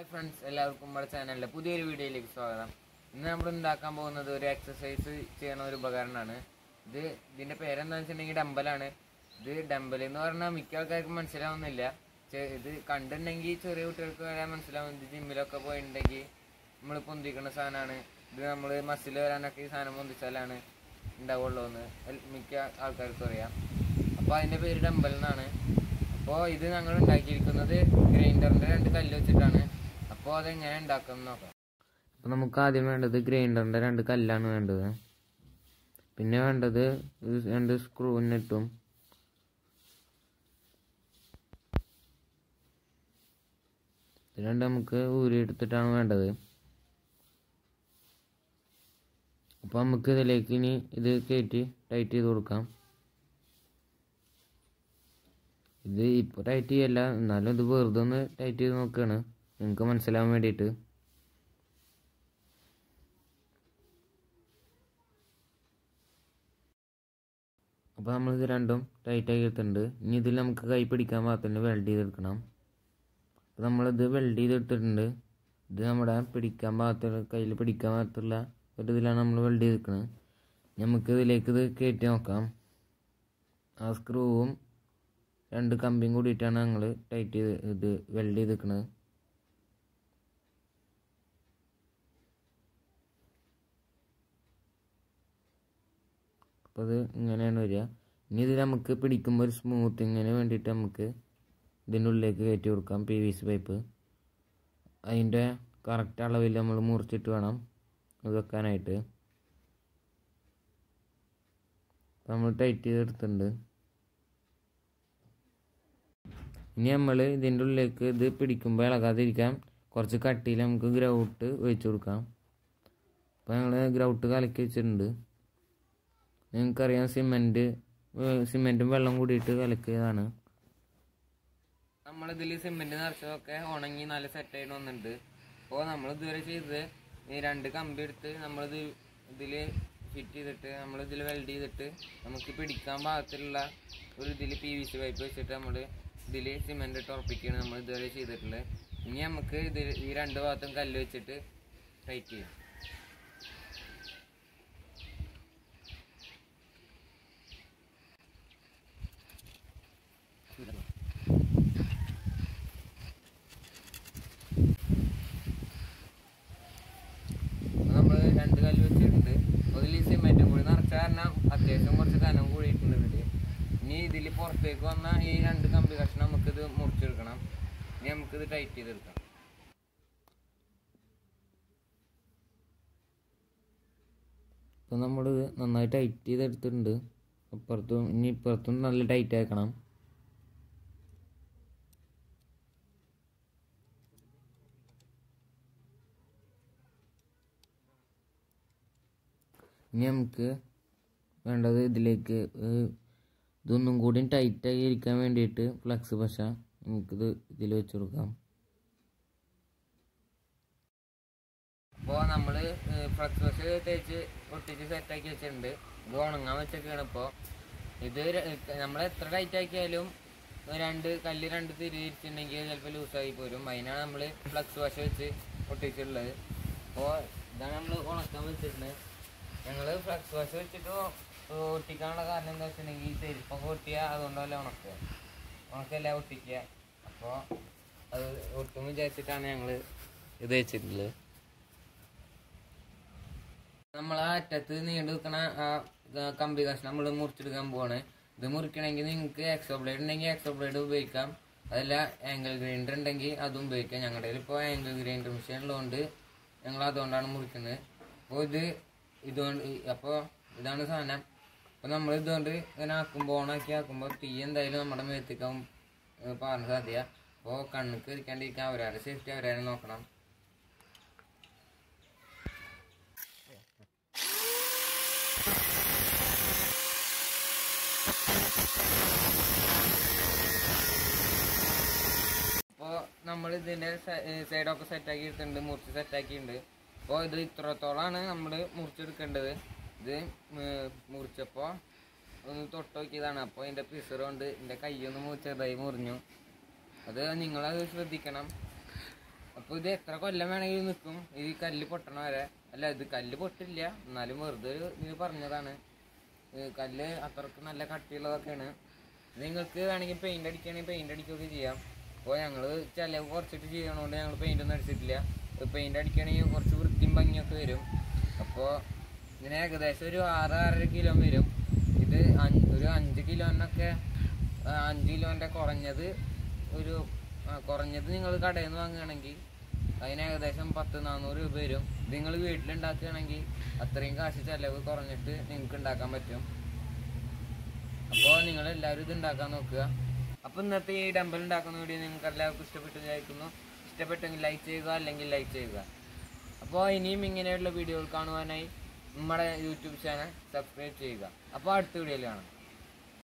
Hi friends, എല്ലാവർക്കും നമ്മുടെ ചാനലിലെ പുതിയൊരു വീഡിയോയിലേക്ക് സ്വാഗതം. ഇന്ന് നമ്മൾ ഉണ്ടാക്കാൻ പോകുന്നത് ഒരു എക്സസൈസ് ചെയ്യണ ഒരു ഉപകരണമാണ്. ഇതിൻ്റെ പേരെന്താണെന്ന് വെച്ചിട്ടുണ്ടെങ്കിൽ ഡമ്പലാണ്. ഇത് ഡമ്പൽ എന്ന് പറഞ്ഞാൽ മിക്ക ആൾക്കാർക്കും മനസ്സിലാവുന്നില്ല. ഇത് കണ്ടിട്ടുണ്ടെങ്കിൽ ചെറിയ കുട്ടികൾക്ക് വരാൻ മനസ്സിലാവും. ഇത് ജിമ്മിലൊക്കെ പോയിട്ടുണ്ടെങ്കിൽ നമ്മൾ പൊന്തിക്കുന്ന സാധനമാണ്. ഇത് നമ്മൾ മസിൽ വരാനൊക്കെ ഈ സാധനം പൊന്തിച്ചാലാണ് ഉണ്ടാവുള്ളൂ എന്ന് മിക്ക ആൾക്കാർക്കും അറിയാം. അപ്പോൾ അതിൻ്റെ പേര് ഡമ്പൽ എന്നാണ്. അപ്പോൾ ഇത് ഞങ്ങൾ ഉണ്ടാക്കിയിരിക്കുന്നത് ഗ്രൈൻഡറിൻ്റെ രണ്ട് കല്ല് വെച്ചിട്ടാണ്. അപ്പോൾ അതെങ്ങനെ ഉണ്ടാക്കാം നോക്കാം. അപ്പോൾ നമുക്ക് ആദ്യം വേണ്ടത് ഗ്രൈൻഡറിൻ്റെ രണ്ട് കല്ലാണ് വേണ്ടത്. പിന്നെ വേണ്ടത് രണ്ട് സ്ക്രൂവിനിട്ടും ഇത് രണ്ട് നമുക്ക് ഊരിയെടുത്തിട്ടാണ് വേണ്ടത്. അപ്പോൾ നമുക്ക് ഇതിലേക്ക് ഇനി ഇത് കയറ്റി ടൈറ്റ് ചെയ്ത് കൊടുക്കാം. ഇത് ഇപ്പോൾ ടൈറ്റ് ചെയ്യല്ല, എന്നാലും ഇത് വെറുതെ ഒന്ന് ടൈറ്റ് ചെയ്ത് നോക്കുകയാണ് നിങ്ങൾക്ക് മനസ്സിലാവാൻ വേണ്ടിയിട്ട്. അപ്പോൾ നമ്മളിത് രണ്ടും ടൈറ്റാക്കി എടുത്തിട്ടുണ്ട്. ഇനി ഇതിൽ നമുക്ക് കൈ പിടിക്കാൻ പാകത്തിന് വെൽഡ് ചെയ്തെടുക്കണം. അപ്പോൾ നമ്മളിത് വെൽഡ് ചെയ്തെടുത്തിട്ടുണ്ട്. ഇത് നമ്മുടെ പിടിക്കാൻ പാകത്തുള്ള കയ്യിൽ പിടിക്കാൻ പാകത്തുള്ള ഒരിതിലാണ് നമ്മൾ വെൽഡ് ചെയ്തെടുക്കുന്നത്. നമുക്ക് ഇതിലേക്ക് ഇത് കയറ്റി നോക്കാം. ആ സ്ക്രൂവും രണ്ട് കമ്പിയും കൂടിയിട്ടാണ് ഞങ്ങൾ ടൈറ്റ് ചെയ്ത് ഇത് വെൽഡ് ചെയ്ത് നിൽക്കുന്നത്. അപ്പോൾ അത് ഇങ്ങനെയാണ് വരിക. ഇനി ഇത് നമുക്ക് പിടിക്കുമ്പോൾ ഒരു സ്മൂത്തിങ്ങിന് വേണ്ടിയിട്ട് നമുക്ക് ഇതിൻ്റെ ഉള്ളിലേക്ക് കയറ്റി കൊടുക്കാം പി വി സി പൈപ്പ്. അതിൻ്റെ കറക്റ്റ് അളവിൽ നമ്മൾ മുറിച്ചിട്ട് വേണം ഇത് വെക്കാനായിട്ട്. നമ്മൾ ടൈറ്റ് ചെയ്തെടുത്തിട്ടുണ്ട്. ഇനി നമ്മൾ ഇതിൻ്റെ ഉള്ളിലേക്ക് ഇത് പിടിക്കുമ്പോൾ ഇളകാതിരിക്കാം കുറച്ച് കട്ടിയിൽ നമുക്ക് ഗ്രൗട്ട് ഒഴിച്ചു കൊടുക്കാം. അപ്പോൾ ഞങ്ങൾ ഗ്രൗട്ട് കലക്കി വെച്ചിട്ടുണ്ട്. നിങ്ങൾക്കറിയാം സിമെൻറ്റും വെള്ളം കൂടിയിട്ട് കലക്കിയതാണ്. നമ്മളിതിൽ സിമെൻറ്റ് നിറച്ചതൊക്കെ ഉണങ്ങി നല്ല സെറ്റായിട്ട് വന്നിട്ടുണ്ട്. അപ്പോൾ നമ്മളിതുവരെ ചെയ്ത് ഈ രണ്ട് കമ്പി എടുത്ത് നമ്മളിത് ഇതിൽ ഫിറ്റ് ചെയ്തിട്ട് നമ്മളിതിൽ വെൽഡ് ചെയ്തിട്ട് നമുക്ക് പിടിക്കാൻ പാകത്തിലുള്ള ഒരു ഇതിൽ പി വി സി പൈപ്പ് വെച്ചിട്ട് നമ്മൾ ഇതിൽ സിമെൻറ്റ് ഇട്ട് ഉറപ്പിക്കുകയാണ് നമ്മൾ ഇതുവരെ ചെയ്തിട്ടുള്ളത്. ഇനി നമുക്ക് ഇതിൽ ഈ രണ്ട് ഭാഗത്തും കല്ല് വെച്ചിട്ട് ടൈറ്റ് ചെയ്യാം. നമ്മൾ രണ്ട് കല്ല് വെച്ചിട്ടുണ്ട്. അതിൽ സിമെൻറ്റും കൂടി നിറച്ച കാരണം അത്യാവശ്യം കുറച്ച് കനം കൂടിയിട്ടുണ്ട് ഇതിൽ. ഇനി ഇതിൽ പുറത്തേക്ക് വന്ന ഈ രണ്ട് കമ്പി കഷ്ണം നമുക്കിത് മുറിച്ചെടുക്കണം. ഇനി നമുക്കിത് ടൈറ്റ് ചെയ്തെടുക്കാം. ഇപ്പം നമ്മളിത് നന്നായി ടൈറ്റ് ചെയ്തെടുത്തിട്ടുണ്ട്. അപ്പുറത്തും ഇനി ഇപ്പുറത്തും നല്ല ടൈറ്റ് ആക്കണം. ഇനി നമുക്ക് വേണ്ടത് ഇതിലേക്ക് ഇതൊന്നും കൂടി ടൈറ്റായി ഇരിക്കാൻ വേണ്ടിയിട്ട് ഫ്ലക്സ് പശ നമുക്കിത് ഇതിൽ വെച്ച് കൊടുക്കാം. അപ്പോൾ നമ്മൾ ഫ്ലക്സ് പശ തേച്ച് ഒട്ടിച്ച് സെറ്റാക്കി വെച്ചിട്ടുണ്ട്. ഇത് ഉണങ്ങാൻ വെച്ചൊക്കെയാണ്. ഇപ്പോൾ ഇത് നമ്മൾ എത്ര ടൈറ്റാക്കിയാലും രണ്ട് കല്ല് തിരിച്ചിട്ടുണ്ടെങ്കിൽ ചിലപ്പോൾ ലൂസായി പോരും. അതിനാണ് നമ്മൾ ഫ്ലക്സ് പശ വെച്ച് ഒട്ടിച്ചിട്ടുള്ളത്. അപ്പോൾ ഇതാണ് നമ്മൾ ഉണക്കാൻ വെച്ചിട്ടുള്ളത്. ഞങ്ങൾ ഫ്ലക്സ് പശ വെച്ചിട്ട് ഒട്ടിക്കാനുള്ള കാരണം എന്താ വെച്ചിട്ടുണ്ടെങ്കിൽ ചെരുപ്പൊക്കെ ഒട്ടിയാൽ അതുകൊണ്ടല്ല ഉണക്കല്ല ഒട്ടിക്കുക. അപ്പോൾ അത് ഒട്ടും വിചാരിച്ചിട്ടാണ് ഞങ്ങൾ ഇത് വെച്ചിട്ടുള്ളത്. നമ്മൾ ആ അറ്റത്ത് നീണ്ടു നിൽക്കണ ആ കമ്പി കഷ്ണം നമ്മൾ മുറിച്ചെടുക്കാൻ പോവാണ്. ഇത് മുറിക്കണമെങ്കിൽ നിങ്ങൾക്ക് എക്സോ ബ്ലേഡ് ഉണ്ടെങ്കിൽ എക്സോ ബ്ലേഡ് ഉപയോഗിക്കാം. അതല്ല ആംഗിൾ ഗ്രൈൻഡർ ഉണ്ടെങ്കിൽ അതും ഉപയോഗിക്കാം. ഞങ്ങളുടെ കയ്യിൽ ഇപ്പോൾ ആംഗിൾ ഗ്രൈൻഡർ മെഷീൻ ഉള്ളതുകൊണ്ട് ഞങ്ങൾ അതുകൊണ്ടാണ് മുറിക്കുന്നത്. അപ്പോൾ ഇതാണ് സാധനം. അപ്പോൾ നമ്മൾ ഇതുകൊണ്ട് ഇങ്ങനെ ആക്കുമ്പോൾ ഓണാക്കുമ്പോൾ തീ എന്തായാലും നമ്മുടെ മേത്തേക്കാവും പാറാൻ സാധ്യത. അപ്പോൾ കണ്ണുക്ക് ഇരിക്കാണ്ടിരിക്കാൻ അവരാരും സേഫ്റ്റി അവരാരും നോക്കണം. അപ്പോൾ നമ്മൾ ഇതിൻ്റെ സൈഡൊക്കെ സെറ്റാക്കി എടുത്തിട്ടുണ്ട്, മുറിച്ച് സെറ്റാക്കിയിട്ടുണ്ട്. അപ്പോൾ ഇത് ഇത്രത്തോളമാണ് നമ്മൾ മുറിച്ചെടുക്കേണ്ടത്. ഇത് മുറിച്ചപ്പോൾ ഒന്ന് തൊട്ട് നോക്കിയതാണ്. അപ്പോൾ ഇതിൻ്റെ പിസർ കൊണ്ട് എൻ്റെ കൈ ഒന്ന് ചെറുതായി മുറിഞ്ഞു. അത് നിങ്ങളത് ശ്രദ്ധിക്കണം. അപ്പോൾ ഇത് എത്ര കൊല്ലമാണെങ്കിലും നിൽക്കും ഇത് കല്ല് പൊട്ടണ വരെ. അല്ല ഇത് കല്ല് പൊട്ടില്ല, എന്നാലും വെറുതെ ഇത് പറഞ്ഞതാണ്. കല്ല് അത്രക്ക് നല്ല കട്ടിയുള്ളതൊക്കെയാണ്. നിങ്ങൾക്ക് വേണമെങ്കിൽ പെയിൻ്റ് അടിക്കുകയാണെങ്കിൽ പെയിൻ്റ് അടിക്കുകയൊക്കെ ചെയ്യാം. അപ്പോൾ ഞങ്ങൾ ചിലവ് കുറച്ചിട്ട് ചെയ്യണോണ്ട് ഞങ്ങൾ പെയിൻ്റ് ഒന്നും അടിച്ചിട്ടില്ല. പെയിൻ്റ് അടിക്കുകയാണെങ്കിൽ കുറച്ച് വൃത്തിയും ഭംഗിയൊക്കെ വരും. അപ്പോൾ ഇങ്ങനെ ഏകദേശം ഒരു 6-6.5 കിലോ വരും. ഇത് ഒരു 5 കിലോനൊക്കെ 5 കിലോൻ്റെ കുറഞ്ഞത് നിങ്ങൾ കടയിൽ നിന്ന് വാങ്ങുകയാണെങ്കിൽ അതിന് ഏകദേശം 10-400 രൂപ വരും. ഇത് നിങ്ങൾ വീട്ടിലുണ്ടാക്കുകയാണെങ്കിൽ അത്രയും കാശ് ചിലവ് കുറഞ്ഞിട്ട് നിങ്ങൾക്ക് ഉണ്ടാക്കാൻ പറ്റും. അപ്പോൾ നിങ്ങളെല്ലാവരും ഇത് ഉണ്ടാക്കാൻ നോക്കുക. അപ്പോൾ ഇന്നത്തെ ഈ ഡംബൽ ഉണ്ടാക്കുന്ന വീഡിയോ നിങ്ങൾക്ക് എല്ലാവർക്കും ഇഷ്ടപ്പെട്ടു വിചാരിക്കുന്നു. ഇഷ്ടപ്പെട്ടെങ്കിൽ ലൈക്ക് ചെയ്യുക, അല്ലെങ്കിൽ ലൈക്ക് ചെയ്യുക. അപ്പോൾ ഇനിയും ഇങ്ങനെയുള്ള വീഡിയോകൾ കാണുവാനായി നമ്മുടെ യൂട്യൂബ് ചാനൽ സബ്സ്ക്രൈബ് ചെയ്യുക. അപ്പോൾ അടുത്ത വീഡിയോയിൽ കാണാം.